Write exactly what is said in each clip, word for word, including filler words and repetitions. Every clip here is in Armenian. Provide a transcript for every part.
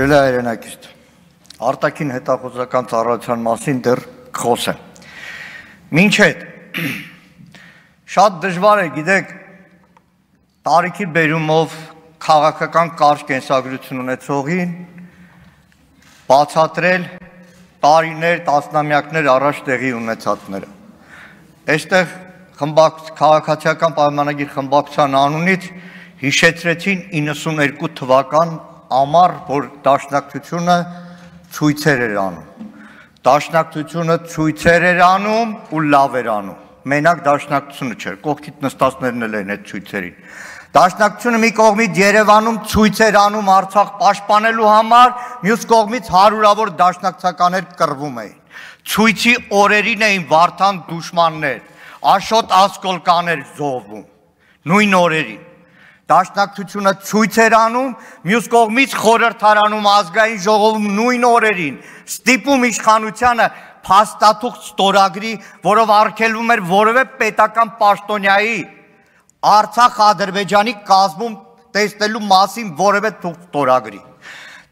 գրել է հայրենակից արտաքին հետախուզական ծառայության մասին դեռ խոսեմ։ Մինչ այդ շատ դժվար է, գիտեք, տարիքի բերումով քաղաքական կարճ կենսագրություն ունեցողին բացատրել տարիներ, տասնամյակներ առաջ տեղի ունեցածները։ Այստեղ քաղաքացիական պայմանագիր խմբակցության անունից հիշեցրեցին իննսուն երկու թվական ամառ, որ դաշնակցությունը ցույցեր էր անում։ Դաշնակցությունը ցույցեր էր անում ու լավ էր անում։ Մենակ դաշնակցությունը չէր, կողքիդ նստածներն էլ էին այդ ցույցերին։ Դաշնակցությունը մի կողմից Երևանում ցույց էր անում Արցախ պաշտպանելու համար, մյուս կողմից հարյուրավոր դաշնակցականներ կռվում էին։ Ցույցի օրերին էին Վարդան դուշմաններ, Աշոտ Ասկոլկաներ զոհվում, նույն օրերին։ Դաշնակցությունը ցույց էր անում, մյուս կողմից խորհրդարանում ազգային ժողովում նույն օրերին, ստիպում իշխանությանը փաստաթուղթ ստորագրի, որով արգելվում էր որևէ պետական պաշտոնյայի Արցախ-Ադրբեջանի կազմում տեսնելու մասին որևէ թուղթ ստորագրի։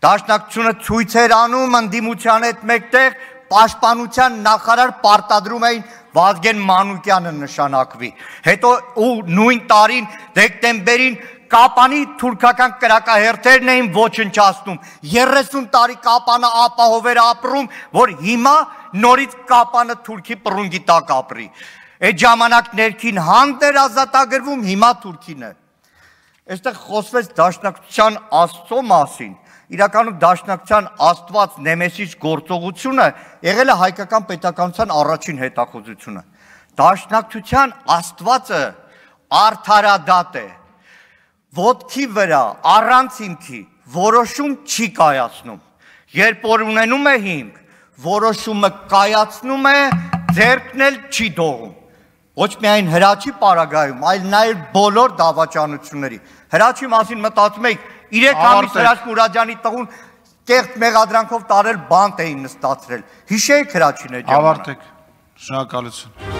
Դաշնակցությունը ցույց էր անում ընդդիմության հետ մեկտեղ պաշտպանության նախարար պարտադրում էին Վազգեն Մանուկյանը նշանակվի, հետո ու նույն տարին դեկտեմբերին Կապանի թուրքական կրակահերթերն էին ոչնչացնում, երեսուն տարի Կապանը ապահով էր ապրում, որ հիմա նորից Կապանը թուրքի պռունգի տակ ապրի։ Այդ ժամանակ ներքին հանդ էր ազատագրվում, հիմա Թուրքին է։ Այստեղ խոսվեց դաշնակցության Աստծո մասին, իրականում դաշնակցության աստված նեմեսիս գործողությունը եղել է հայկական պետականության առաջին հետախուզությունը։ Դաշնակցության աստվածը արդարադատ է, ոտքի վրա, առանց հիմքի որոշում չի կայացնում։ Երբ որ ունենում է հիմք, որոշումը կայացնում է, ձեռքն էլ չի դողում։ Ոչ միայն Հրաչի պարագայում, այլ նաև բոլոր դավաճանությունների։ Հրաչի մասին մտածում եք, իրեք ամիս Հրաչ Մուրադյանի տղուն կեղտ մեղադրանքով տարել բանտ էին նստացրել։ Հիշեք Հրաչին այդ ժամանակ։ Ավարտեք, շնորհակալություն։